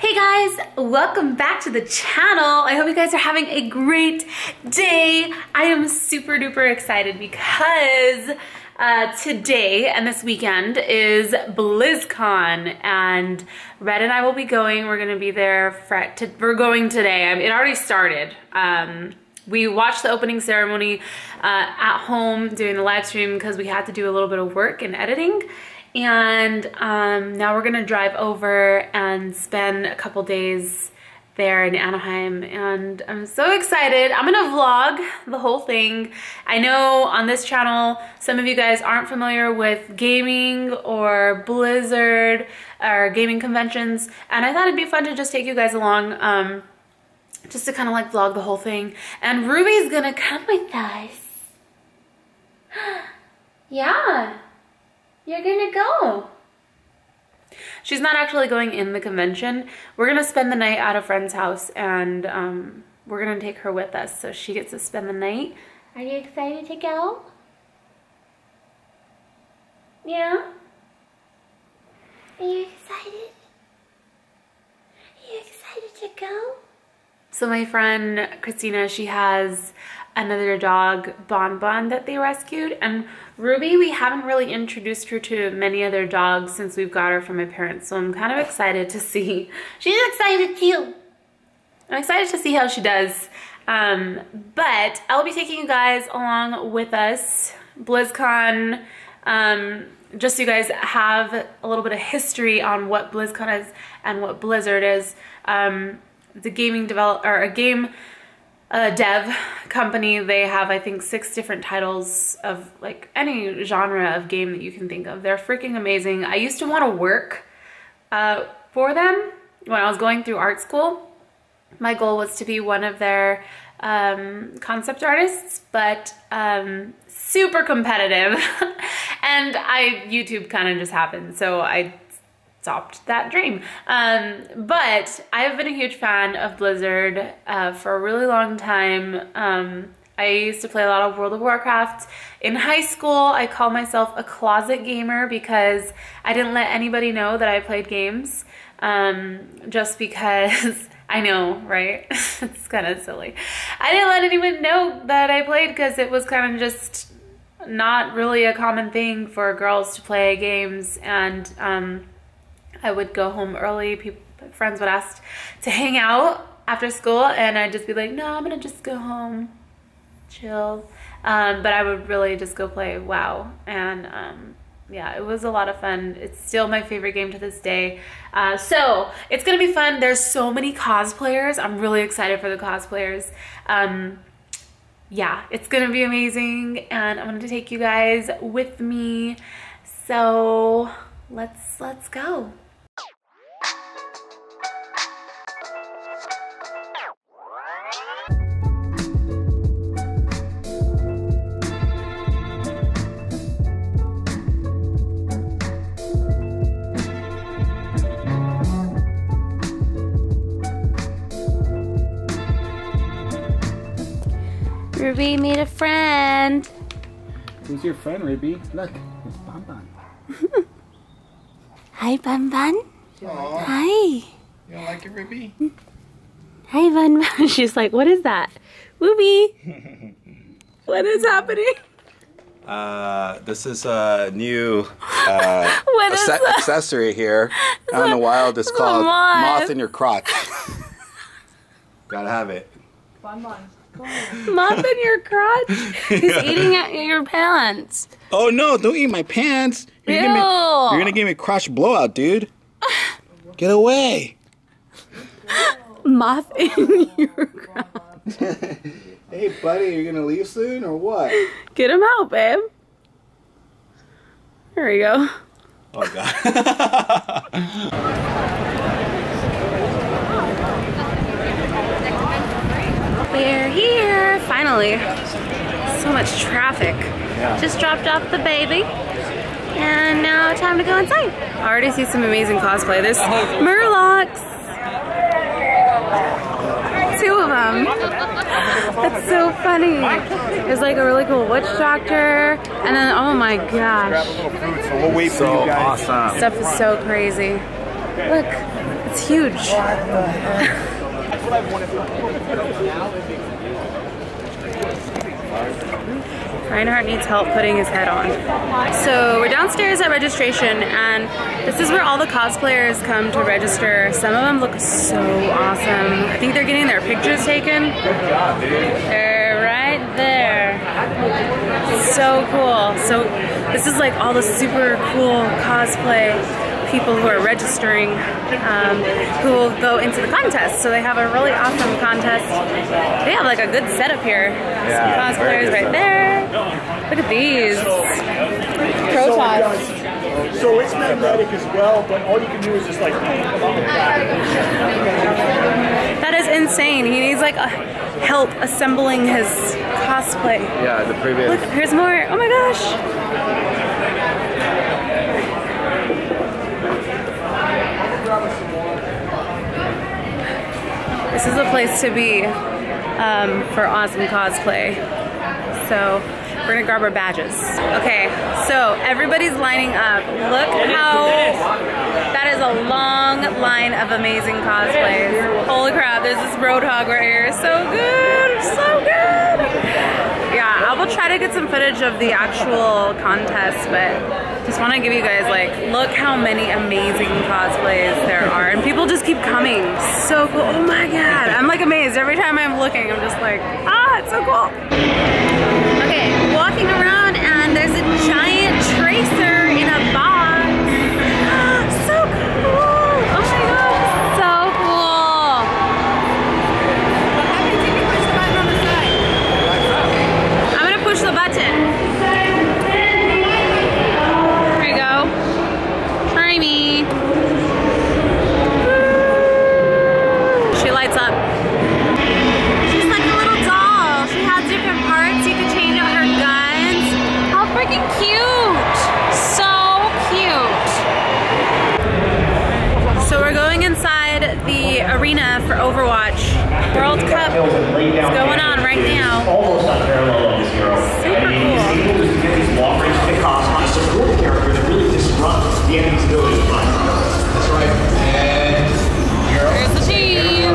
Hey guys, welcome back to the channel. I hope you guys are having a great day. I am super duper excited because today and this weekend is BlizzCon, and Red and I will be going. We're gonna be there. We're going today. It already started. We watched the opening ceremony at home doing the live stream because we had to do a little bit of work and editing. And now we're gonna drive over and spend a couple days there in Anaheim, and I'm so excited. I'm gonna vlog the whole thing. I know on this channel some of you guys aren't familiar with gaming or Blizzard or gaming conventions, and I thought it'd be fun to just take you guys along, just to kind of like vlog the whole thing. And Ruby's gonna come with us. Yeah. You're gonna go. She's not actually going in the convention. We're gonna spend the night at a friend's house, and we're gonna take her with us, so she gets to spend the night. Are you excited to go? Yeah? Are you excited? Are you excited to go? So my friend Christina, she has another dog, Bon Bon, that they rescued. And Ruby, we haven't really introduced her to many other dogs since we've got her from my parents, so I'm kind of excited to see. She's excited too. I'm excited to see how she does. But I'll be taking you guys along with us, BlizzCon, just so you guys have a little bit of history on what BlizzCon is and what Blizzard is. The gaming dev company. They have, I think, 6 different titles of like any genre of game that you can think of. They're freaking amazing. I used to want to work for them when I was going through art school. My goal was to be one of their concept artists, but super competitive. And YouTube kind of just happened, so I stopped that dream. But I've been a huge fan of Blizzard for a really long time. I used to play a lot of World of Warcraft. In high school, I call myself a closet gamer because I didn't let anybody know that I played games, just because I know, right? It's kind of silly. I didn't let anyone know that I played because it was kind of just not really a common thing for girls to play games, and I would go home early. Friends would ask to hang out after school, and I'd just be like, no, I'm gonna just go home, chill. But I would really just go play WoW, and yeah, it was a lot of fun. It's still my favorite game to this day. So it's gonna be fun. There's so many cosplayers. I'm really excited for the cosplayers. Yeah, it's gonna be amazing, and I'm gonna take you guys with me. So let's go. Ruby made a friend. Who's your friend, Ruby? Look, it's Bon Bon. Hi, Bon Bon. Aww. Hi. You don't like it, Ruby? Hi, Bon Bon. She's like, what is that? Ruby. What is happening? This is a new what is that? Accessory here. Out in the wild, it's called Moth in Your Crotch. Gotta have it. Bon Bon. Moth in your crotch? He's eating at your pants. Oh no, don't eat my pants. You're going to give me a crotch blowout, dude. Get away. Moth in your crotch. Hey buddy, are you going to leave soon or what? Get him out, babe. There we go. Oh god. We're here, finally. So much traffic. Yeah. Just dropped off the baby, and now time to go inside. I already see some amazing cosplay. There's Murlocs. Two of them. That's so funny. There's like a really cool witch doctor, and then oh my gosh. So awesome. Stuff is so crazy. Look, it's huge. That's what I've wanted for. Reinhardt needs help putting his head on. So we're downstairs at registration, and this is where all the cosplayers come to register. Some of them look so awesome. I think they're getting their pictures taken. They're right there. So cool. So this is like all the super cool cosplay people who are registering, who will go into the contest. So they have a really awesome contest. They have like a good setup here. Yeah, some cosplayers right there. Look at these. Protoss. So it's magnetic as well, but all you can do is just like... That is insane. He needs like a help assembling his cosplay. Yeah, the previous... Look, here's more. Oh my gosh. This is a place to be for awesome cosplay. So... We're gonna grab our badges. Okay, so everybody's lining up. Look how, that is a long line of amazing cosplays. Holy crap, there's this Roadhog right here. So good, so good. Yeah, I will try to get some footage of the actual contest, but just wanna give you guys like, look how many amazing cosplays there are. And people just keep coming, so cool. Oh my God, I'm like amazed. Every time I'm looking, I'm just like, ah, it's so cool. Walking around and there's a giant tracer in a box. So cool! Oh my god, so cool! What happened if you push the button on the side? I'm gonna push the button. There you go. Try me. She lights up. Arena for Overwatch World Cup is going on right now. Almost unparalleled this hero. Super cool. He's able to get these walk range kickoffs on a support character that really disrupts the enemy's ability to find him. That's right. And here's the team.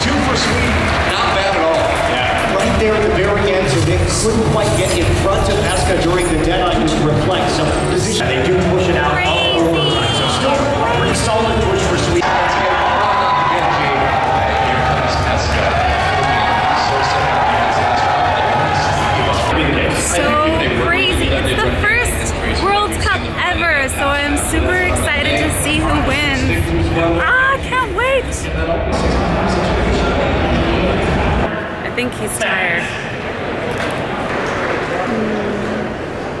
Two for Sweden. Not bad at all. Yeah. Right there at the very end, so they couldn't quite get in front of Asuka during the deadline to reflect some position. And they do push it out all over the time. So still pretty solid push for Sweden. I think he's tired.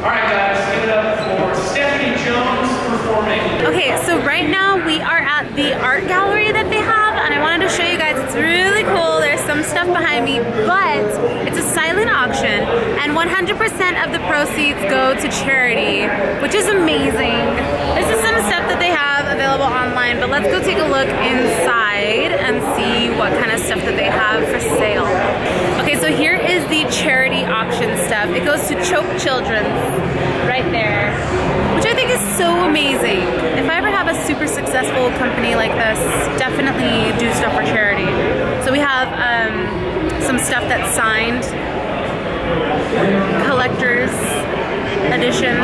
Alright guys, give it up for Stephanie Jones performing. Okay, so right now we are at the art gallery that they have, and I wanted to show you guys, it's really cool. There's some stuff behind me, but it's a silent auction, and 100% of the proceeds go to charity, which is amazing. This is some stuff that they have available online, but let's go take a look inside and see what kind of stuff that they have for sale. Okay, so here is the charity auction stuff. It goes to Choke Children's right there, which I think is so amazing. If I ever have a super successful company like this, definitely do stuff for charity. So we have some stuff that's signed, collector's edition,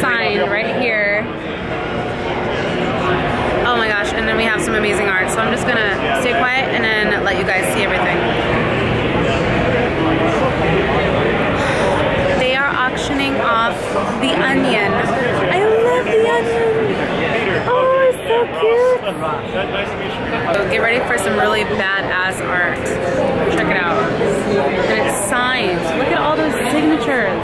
signed right here. Oh my gosh, and then we have some amazing art. So I'm just gonna stay quiet and then let you guys see everything. They are auctioning off the onion. I love the onion. Oh, it's so cute. So get ready for some really badass art. Check it out. And it's signed. Look at all those signatures.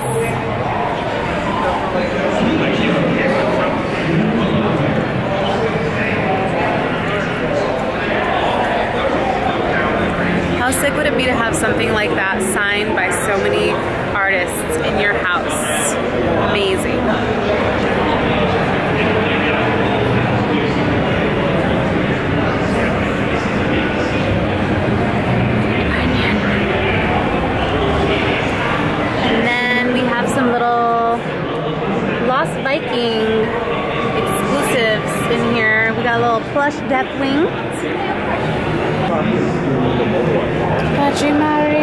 How sick would it be to have something like that signed by so many artists in your house? Amazing. Onion. And then we have some little Lost Viking exclusives. first Deathwing. Pachimari.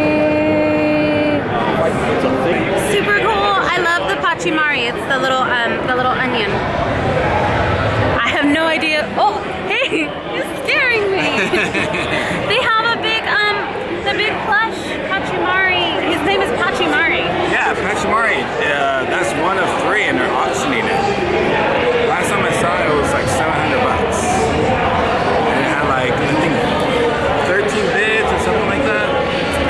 Super cool. I love the Pachimari. It's the little onion. I have no idea. Oh, hey, it's scaring me. They have a big the big plush Pachimari. His name is Pachimari. Yeah, Pachimari. That's one of three, and they're auctioning it. Last time I saw it, it was like $700 bucks, and it had like I think 13 bids or something like that.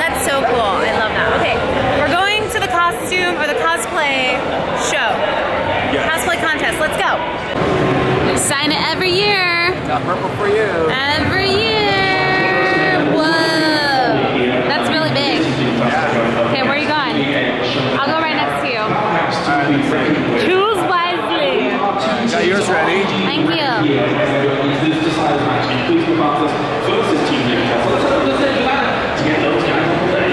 That's so cool. I love that. Okay, we're going to the costume or the cosplay show, yes. Cosplay contest. Let's go. We sign it every year. Got purple for you. Every year. Whoa. That's really big. Yeah. Okay, where are you going? I'll go right next to you. Choose wisely. Got yours ready. Thank you.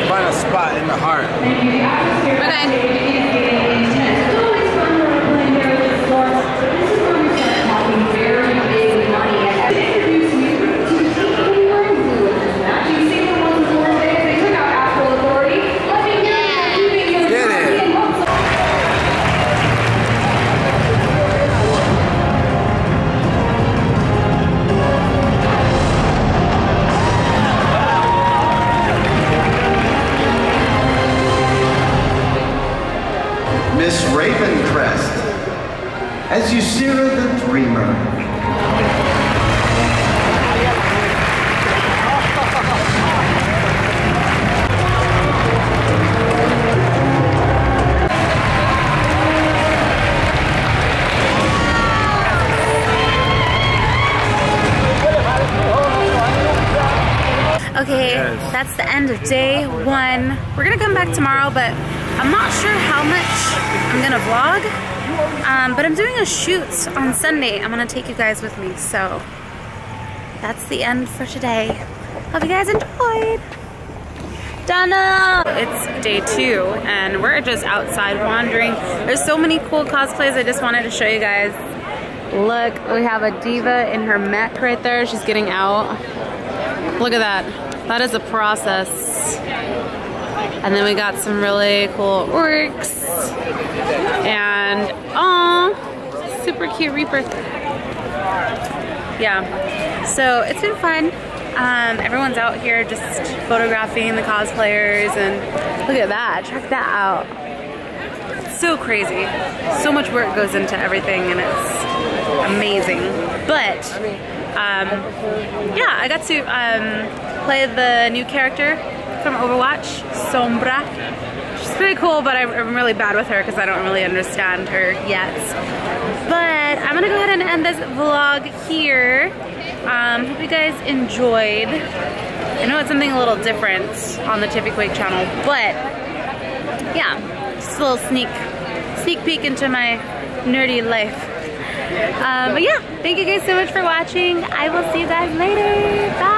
Find a spot in the heart. Okay. As you Sierra the Dreamer. Okay, that's the end of day one. We're gonna come back tomorrow, but I'm not sure how much I'm gonna vlog. But I'm doing a shoot on Sunday. I'm gonna take you guys with me. So that's the end for today. Hope you guys enjoyed. Donna! It's day two and we're just outside wandering. There's so many cool cosplays. I just wanted to show you guys. Look, we have a diva in her mech right there. She's getting out. Look at that. That is a process. And then we got some really cool orcs. And oh, super cute Reaper. Yeah, so it's been fun. Everyone's out here just photographing the cosplayers and look at that, check that out. It's so crazy. So much work goes into everything and it's amazing. But yeah, I got to play the new character from Overwatch, Sombra. Pretty cool, but I'm really bad with her because I don't really understand her yet. But I'm gonna go ahead and end this vlog here. Hope you guys enjoyed. I know it's something a little different on the Tiffy Quake channel, but yeah, just a little sneak peek into my nerdy life. But yeah, thank you guys so much for watching. I will see you guys later. Bye.